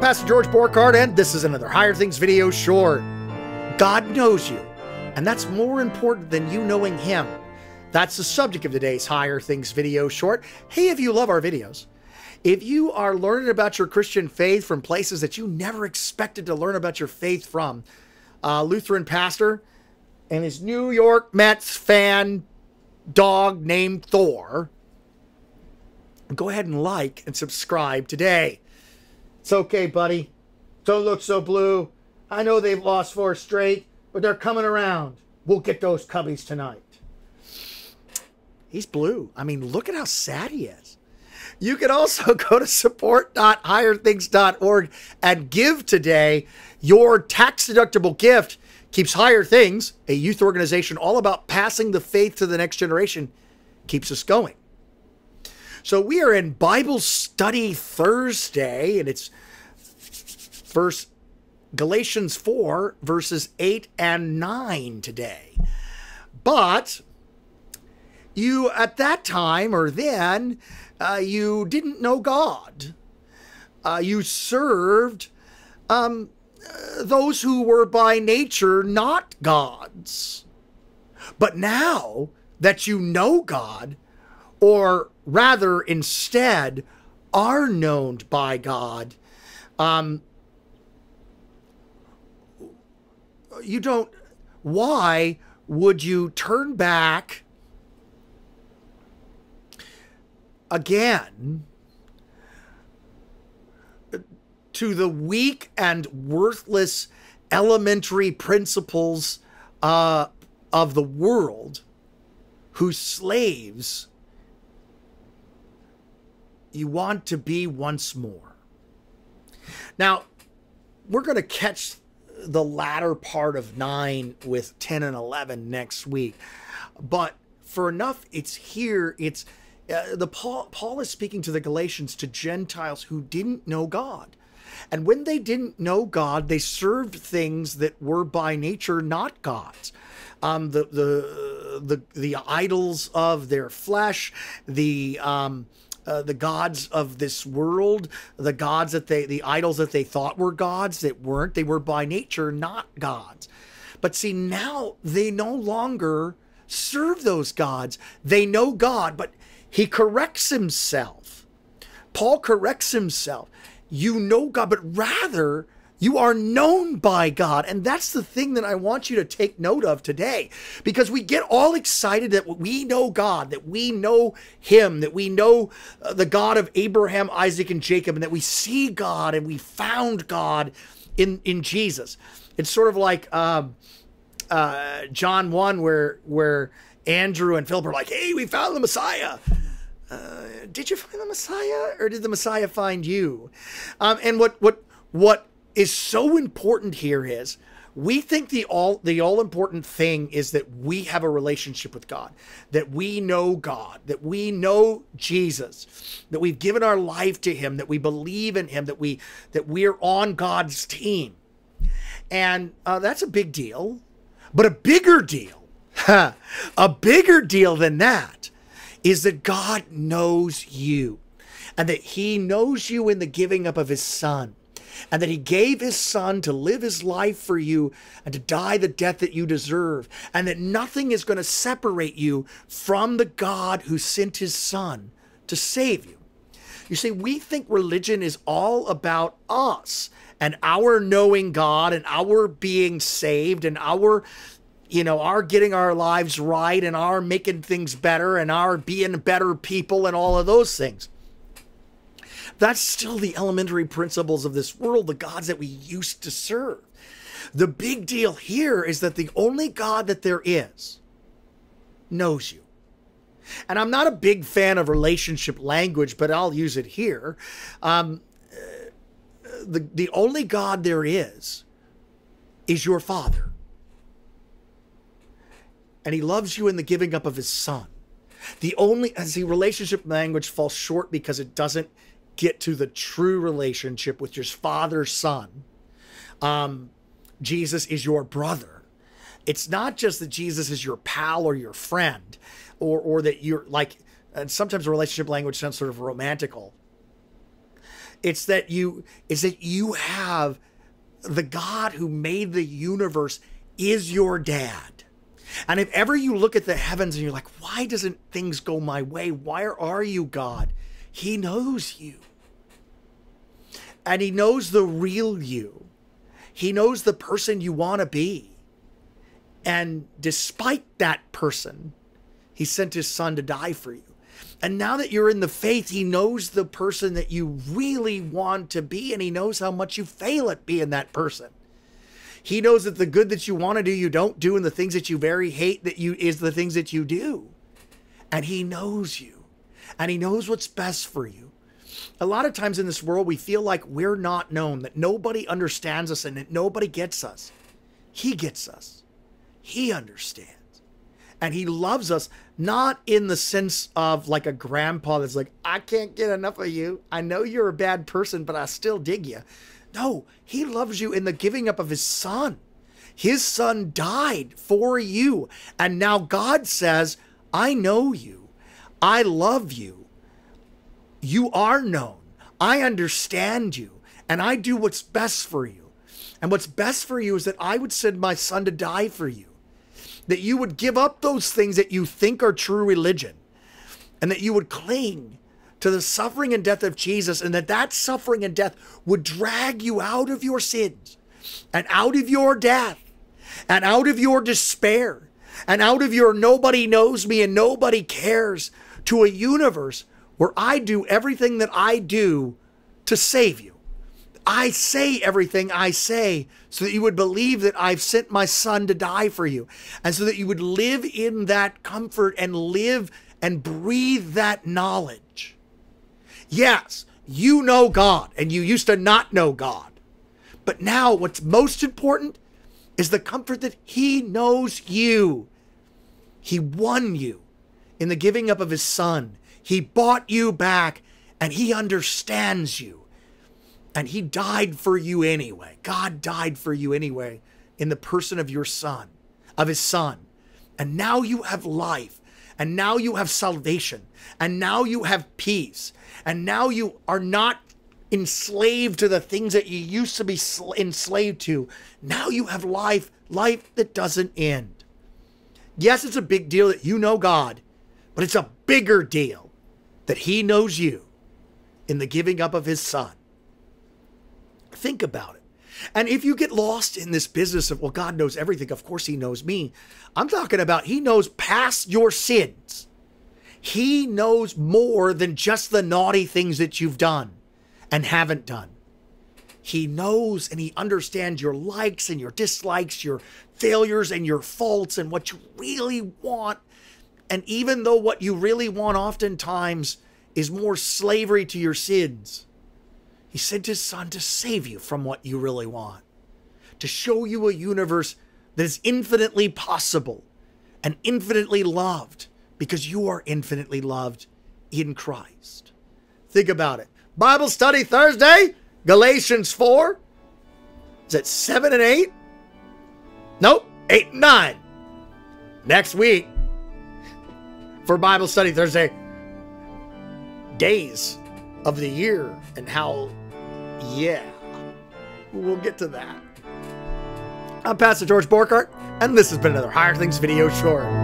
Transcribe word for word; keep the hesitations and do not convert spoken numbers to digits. up, Pastor George Borghardt, and this is another Higher Things video short. God knows you, and that's more important than you knowing him. That's the subject of today's Higher Things video short. Hey, if you love our videos, if you are learning about your Christian faith from places that you never expected to learn about your faith from, uh, Lutheran pastor and his New York Mets fan dog named Thor, go ahead and like and subscribe today. It's okay, buddy. Don't look so blue. I know they've lost four straight, but they're coming around. We'll get those Cubbies tonight. He's blue. I mean, look at how sad he is. You can also go to support dot higher things dot org and give today. Your tax-deductible gift keeps Higher Things, a youth organization all about passing the faith to the next generation, keeps us going. So we are in Bible Study Thursday, and it's verse Galatians four, verses eight and nine today. But you, at that time, or then, uh, you didn't know God. Uh, you served um, uh, those who were by nature not gods. But now that you know God, or rather instead are known by God, um, you don't, why would you turn back again to the weak and worthless elementary principles uh, of the world, whose slaves you want to be once more? Now, we're going to catch the latter part of nine with ten and eleven next week. But for enough, it's here. It's Uh, the Paul, Paul is speaking to the Galatians, to Gentiles who didn't know God. And when they didn't know God, they served things that were by nature not God's. Um, the, the, the, the idols of their flesh, the, um, uh, the gods of this world, the gods that they, the idols that they thought were gods that weren't, they were by nature not God's. But see, now they no longer serve those gods. They know God, but he corrects himself. Paul corrects himself. You know God, but rather you are known by God. And that's the thing that I want you to take note of today, because we get all excited that we know God, that we know him, that we know uh, the God of Abraham, Isaac, and Jacob, and that we see God and we found God in, in Jesus. It's sort of like um, uh, John one, where, where Andrew and Philip are like, hey, we found the Messiah. Uh, did you find the Messiah, or did the Messiah find you? Um, and what what what is so important here is we think the all the all important thing is that we have a relationship with God, that we know God, that we know Jesus, that we've given our life to him, that we believe in him, that we that we're on God's team. And uh, that's a big deal, but a bigger deal. A bigger deal than that is that God knows you, and that he knows you in the giving up of his son, and that he gave his son to live his life for you and to die the death that you deserve, and that nothing is going to separate you from the God who sent his son to save you. You see, we think religion is all about us and our knowing God and our being saved and our you know, our getting our lives right and our making things better and our being better people and all of those things. That's still the elementary principles of this world, the gods that we used to serve. The big deal here is that the only God that there is knows you. And I'm not a big fan of relationship language, but I'll use it here. Um, the, the only God there is is your Father. And he loves you in the giving up of his son. The only, as the relationship language falls short because it doesn't get to the true relationship with your father's son. Um, Jesus is your brother. It's not just that Jesus is your pal or your friend, or, or that you're like, and sometimes relationship language sounds sort of romantical. It's that you, it's that you have the God who made the universe is your dad. And if ever you look at the heavens and you're like, why doesn't things go my way? Why are you, God? He knows you. And he knows the real you. He knows the person you want to be. And despite that person, he sent his son to die for you. And now that you're in the faith, he knows the person that you really want to be. And he knows how much you fail at being that person. He knows that the good that you want to do, you don't do. And the things that you very hate that you is the things that you do. And he knows you. And he knows what's best for you. A lot of times in this world, we feel like we're not known, that nobody understands us and that nobody gets us. He gets us. He understands. And he loves us, not in the sense of like a grandpa that's like, I can't get enough of you. I know you're a bad person, but I still dig you. No, he loves you in the giving up of his son. His son died for you. And now God says, I know you. I love you. You are known. I understand you. And I do what's best for you. And what's best for you is that I would send my son to die for you. That you would give up those things that you think are true religion. And that you would cling to the suffering and death of Jesus. And that that suffering and death would drag you out of your sins. And out of your death. And out of your despair. And out of your nobody knows me and nobody cares. To a universe where I do everything that I do to save you. I say everything I say so that you would believe that I've sent my son to die for you. And so that you would live in that comfort and live and breathe that knowledge. Yes, you know God and you used to not know God. But now what's most important is the comfort that he knows you. He won you in the giving up of his son. He bought you back and he understands you. And he died for you anyway. God died for you anyway in the person of your son, of his son. And now you have life. And now you have salvation. And now you have peace. And now you are not enslaved to the things that you used to be enslaved to. Now you have life, life that doesn't end. Yes, it's a big deal that you know God, but it's a bigger deal that he knows you in the giving up of his son. Think about it. And if you get lost in this business of, well, God knows everything. Of course he knows me. I'm talking about he knows past your sins. He knows more than just the naughty things that you've done and haven't done. He knows and he understands your likes and your dislikes, your failures and your faults and what you really want. And even though what you really want oftentimes is more slavery to your sins, he sent his son to save you from what you really want, to show you a universe that is infinitely possible and infinitely loved because you are infinitely loved in Christ. Think about it. Bible Study Thursday, Galatians four. Is it seven and eight? Nope, eight and nine. Next week for Bible Study Thursday, days of the year and how... Yeah, we'll get to that. I'm Pastor George Borghardt, and this has been another Higher Things video short.